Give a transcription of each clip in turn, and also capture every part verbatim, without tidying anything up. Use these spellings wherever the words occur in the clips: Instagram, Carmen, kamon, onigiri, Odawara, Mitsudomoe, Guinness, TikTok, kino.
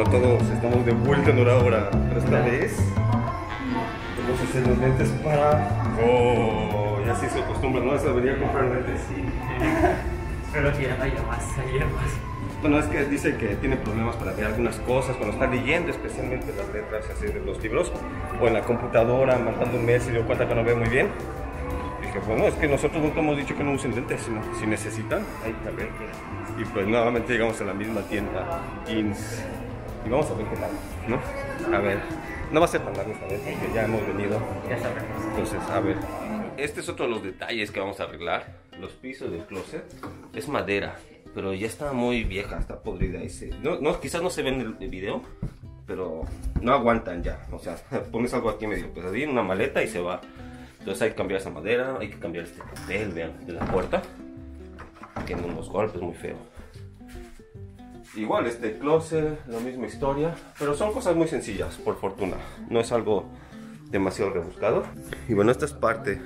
acolatados, estamos de vuelta en Odawara, pero esta vez vamos a hacer los lentes para... ¡Oh! Ya sí se acostumbra, ¿no? Esa venía a comprar lentes. Sí, pero ya no hay más, hay más. Bueno, es que dice que tiene problemas para ver algunas cosas cuando está leyendo, especialmente las letras así de los libros, o en la computadora, mandando un mes y dio cuenta que no ve muy bien. Bueno, es que nosotros nunca hemos dicho que no usen lentes, sino si necesitan, ahí también. Y pues nuevamente llegamos a la misma tienda, Jeans, y vamos a ver qué tal, ¿no? A ver, no va a ser tan largo esta vez porque ya hemos venido. Ya sabemos. Entonces, a ver. Este es otro de los detalles que vamos a arreglar. Los pisos del closet es madera, pero ya está muy vieja, está podrida. No, no, quizás no se ve en el video, pero no aguantan ya. O sea, pones algo aquí medio pesadillo, una maleta y se va. Entonces hay que cambiar esa madera, hay que cambiar este papel, vean, de la puerta. Tiene unos golpes muy feos. Igual este closet, la misma historia. Pero son cosas muy sencillas, por fortuna. No es algo demasiado rebuscado. Y bueno, esta es parte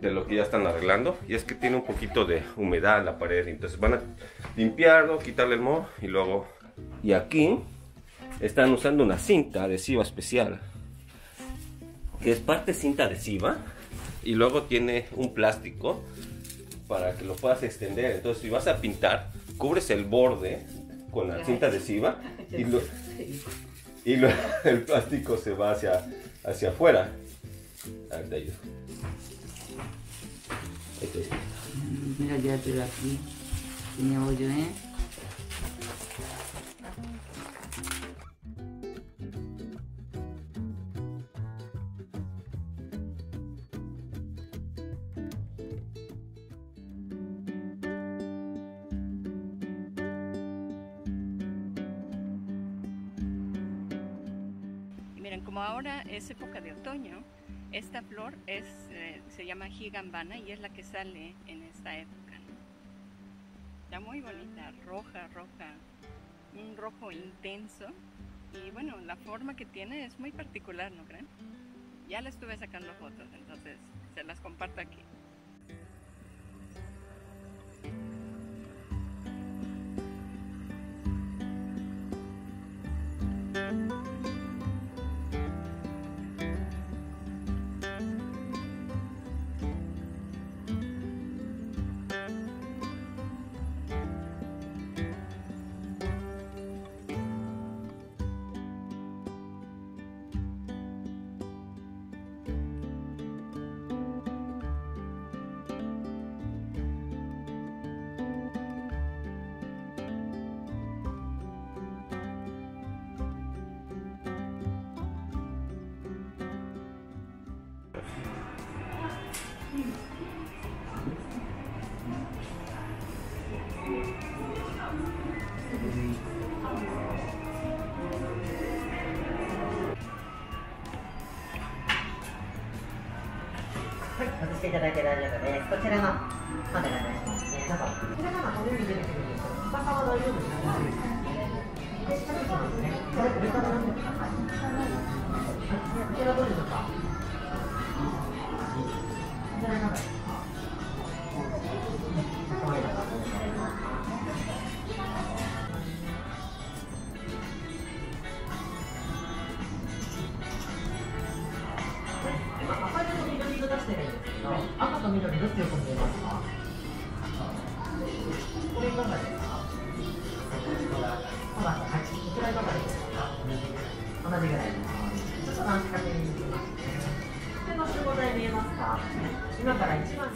de lo que ya están arreglando. Y es que tiene un poquito de humedad en la pared. Entonces van a limpiarlo, quitarle el moho y luego... Y aquí están usando una cinta adhesiva especial, que es parte cinta adhesiva y luego tiene un plástico para que lo puedas extender. Entonces si vas a pintar, cubres el borde con la cinta adhesiva y, lo, y lo, el plástico se va hacia, hacia afuera. A ver, te ayudo. Mira, ya te lo aquí. Tenía hoyo, ¿eh? Como ahora es época de otoño, esta flor es, eh, se llama gigambana y es la que sale en esta época, ¿no? Está muy bonita, roja, roja, un rojo intenso y bueno, la forma que tiene es muy particular, ¿no creen? Ya le estuve sacando fotos, entonces se las comparto aquí.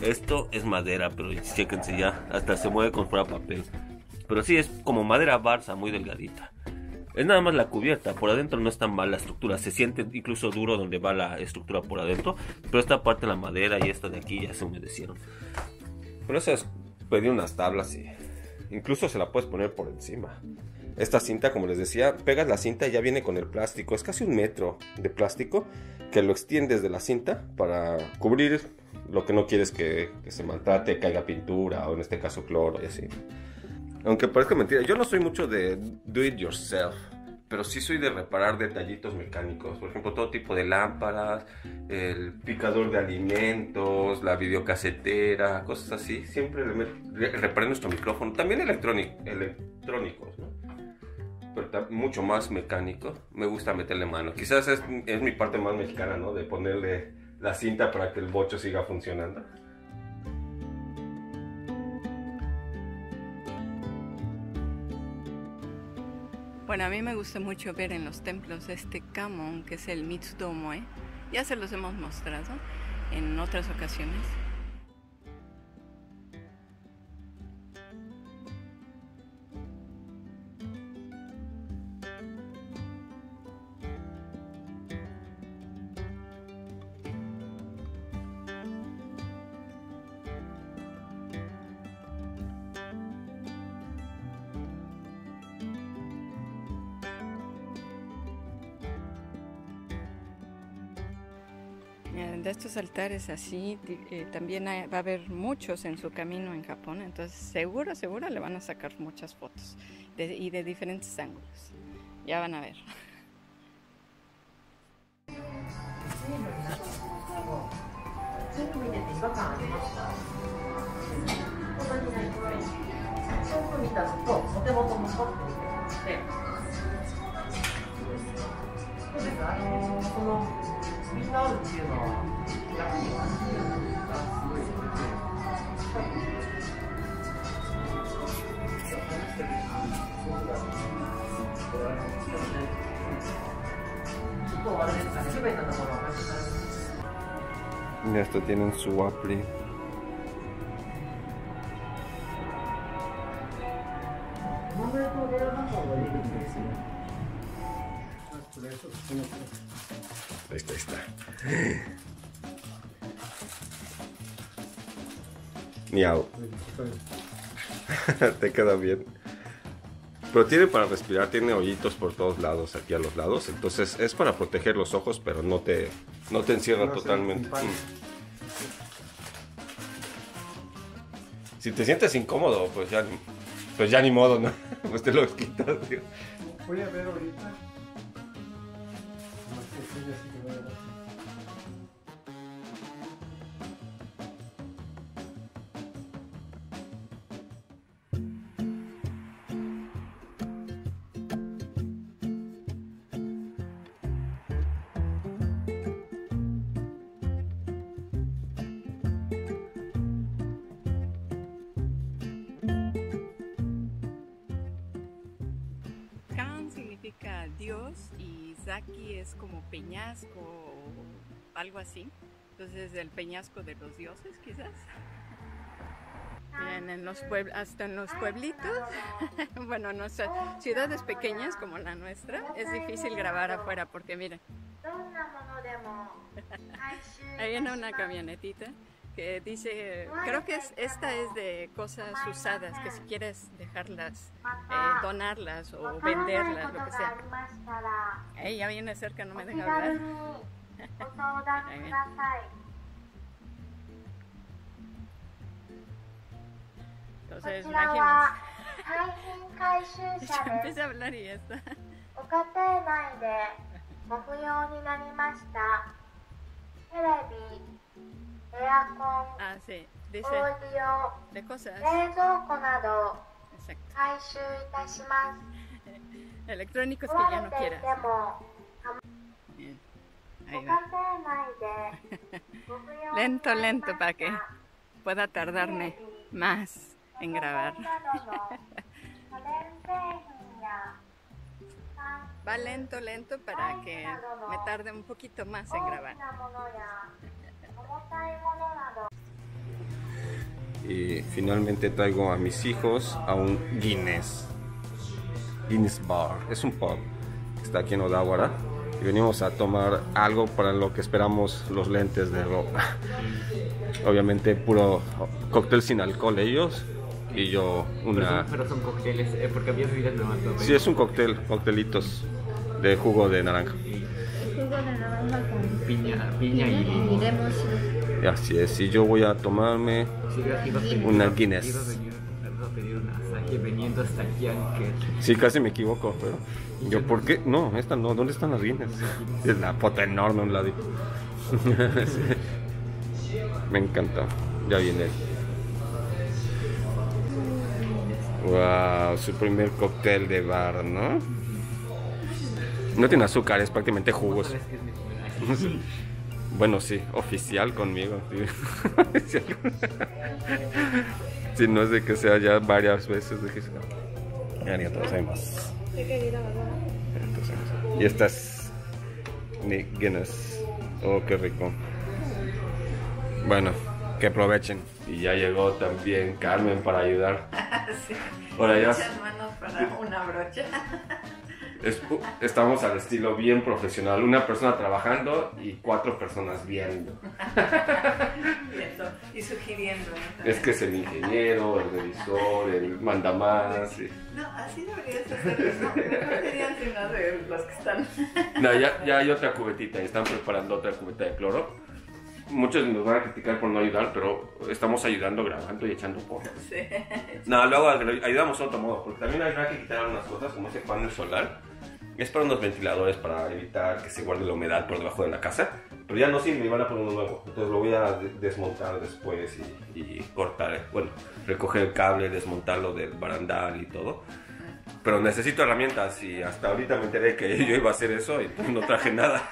Esto es madera, pero chéquense ya, hasta se mueve con fuera papel. Pero sí, es como madera barza, muy delgadita. Es nada más la cubierta, por adentro no es tan mal la estructura, se siente incluso duro donde va la estructura por adentro. Pero esta parte de la madera y esta de aquí ya se humedecieron. Por eso es pedir unas tablas y incluso se la puedes poner por encima. Esta cinta, como les decía, pegas la cinta y ya viene con el plástico. Es casi un metro de plástico que lo extiendes de la cinta para cubrir lo que no quieres que, que se maltrate, caiga pintura o en este caso cloro y así. Aunque parezca mentira, yo no soy mucho de do it yourself, pero sí soy de reparar detallitos mecánicos. Por ejemplo, todo tipo de lámparas, el picador de alimentos, la videocasetera, cosas así. Siempre reparé nuestro micrófono, también electrónico, electrónicos, ¿no? pero mucho más mecánico. Me gusta meterle mano. Quizás es, es mi parte más mexicana, ¿no? De ponerle la cinta para que el bocho siga funcionando. Bueno, a mí me gusta mucho ver en los templos este kamon, que es el Mitsudomoe. Ya se los hemos mostrado en otras ocasiones. De estos altares así, eh, también hay, va a haber muchos en su camino en Japón, entonces seguro, seguro le van a sacar muchas fotos de, y de diferentes ángulos. Ya van a ver. Y esto tienen su apli. Ahí está, ahí está. Miau. Te queda bien. Pero tiene para respirar, tiene hoyitos por todos lados, aquí a los lados. Entonces es para proteger los ojos, pero no te, no te encierra no totalmente. Si te sientes incómodo, pues ya, pues ya ni modo, ¿no? Pues te lo quitas, tío. Voy a ver ahorita. Significa Dios y Zaki es como peñasco o algo así, entonces el peñasco de los dioses quizás. Miren, en los pueblos, hasta en los pueblitos, bueno, nuestras ciudades pequeñas como la nuestra, es difícil grabar afuera porque miren, ahí viene una camionetita que dice, creo que es, esta es de cosas usadas, que si quieres dejarlas, eh, donarlas o venderlas, lo que sea. Ahí ya viene cerca, no me deja hablar. Entonces, imagínense. Yo empecé a hablar y ya está. Ah, sí. Dice de cosas. Exacto. Electrónicos que ya no quieras. Bien. Ahí va. Lento, lento para que pueda tardarme más en grabar. Va lento, lento para que me tarde un poquito más en grabar. Y finalmente traigo a mis hijos a un Guinness Guinness Bar, es un pub que está aquí en Odawara y venimos a tomar algo para lo que esperamos los lentes de ropa. Obviamente puro cóctel sin alcohol ellos y yo una... Pero son cócteles, porque había bebidas nomás. Sí, es un cóctel, cóctelitos de jugo de naranja. Piña, piña y limón. Así es, y yo voy a tomarme una Guinness. Sí, casi me equivoco, pero yo, ¿por qué? No, esta no, ¿dónde están las Guinness? Es la pota enorme a un lado. Me encanta, ya viene. Wow, su primer cóctel de bar, ¿no? No tiene azúcar, es prácticamente jugos. Bueno, sí, oficial conmigo. Sí. Si no es de que sea ya varias veces de que sea. Ya todos hay más. Y esta es Guinness. Oh, qué rico. Bueno, que aprovechen. Y ya llegó también Carmen para ayudar. Sí. Por allá. Muchas manos para una brocha. Es, estamos al estilo bien profesional. Una persona trabajando y cuatro personas viendo. Y sugiriendo. ¿No? Es que es el ingeniero, el revisor, el mandamás. Y... No, así deberías hacer. No, mejor dirían sino de los que están. No, ya, ya hay otra cubetita. Están preparando otra cubeta de cloro. Muchos nos van a criticar por no ayudar, pero estamos ayudando, grabando y echando porras. Sí. No, luego ayudamos de otro modo, porque también habrá que quitar algunas cosas, como ese panel solar. Es para unos ventiladores, para evitar que se guarde la humedad por debajo de la casa. Pero ya no sirve, van a poner uno nuevo. Entonces lo voy a desmontar después y, y cortar, bueno, recoger el cable, desmontarlo del barandal y todo. Pero necesito herramientas y hasta ahorita me enteré que yo iba a hacer eso y no traje nada.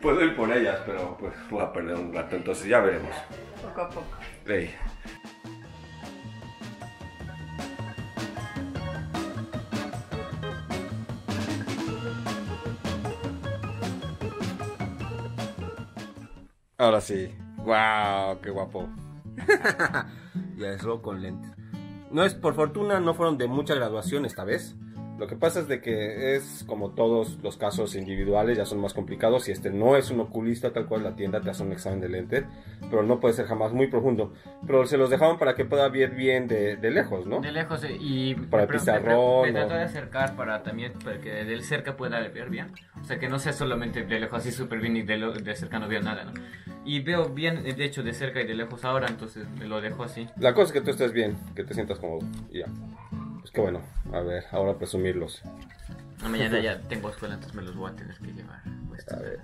Puedo ir por ellas, pero pues voy a perder un rato, entonces ya veremos. Poco a poco. Hey. Ahora sí. ¡Wow! ¡Qué guapo! Ya es rojo con lente. No es, por fortuna, no fueron de mucha graduación esta vez. Lo que pasa es de que es como todos los casos individuales, ya son más complicados. Y este no es un oculista tal cual la tienda, te hace un examen de lente, pero no puede ser jamás muy profundo. Pero se los dejaban para que pueda ver bien de, de lejos, ¿no? De lejos y... Para el pizarrón. Te trato de acercar para también, para que de cerca pueda ver bien. O sea, que no sea solamente de lejos así súper bien y de, lo, de cerca no veo nada, ¿no? Y veo bien, de hecho, de cerca y de lejos ahora, entonces me lo dejo así. La cosa es que tú estés bien, que te sientas cómodo y ya. Pues que bueno, a ver, ahora presumirlos. No, mañana ya tengo escuela, entonces me los voy a tener que llevar. Pues, a ver.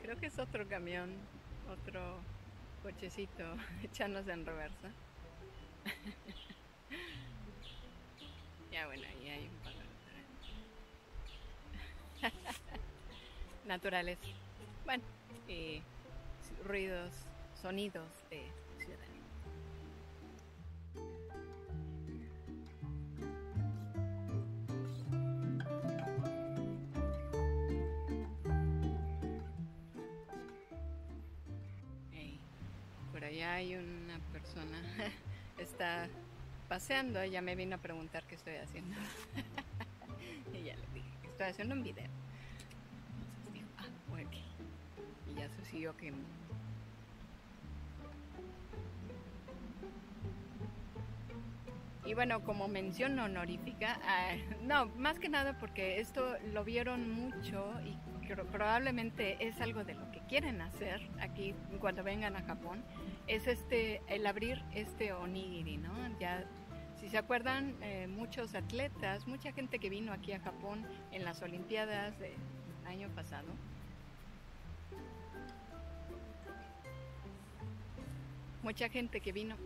Creo que es otro camión, otro... cochecito, echarnos en reversa. Ya bueno, ahí hay un par de naturales. Bueno, y ruidos, sonidos de ciudad. Hay una persona está paseando, ella me vino a preguntar qué estoy haciendo y ya le dije que estoy haciendo un video. Entonces dijo, ah, bueno, y ya sucedió que y bueno, como mención honorífica, uh, no, más que nada porque esto lo vieron mucho y probablemente es algo de lo que quieren hacer aquí cuando vengan a Japón, es este, el abrir este onigiri, ¿no? Ya, si se acuerdan, eh, muchos atletas, mucha gente que vino aquí a Japón en las Olimpiadas del año pasado. Mucha gente que vino...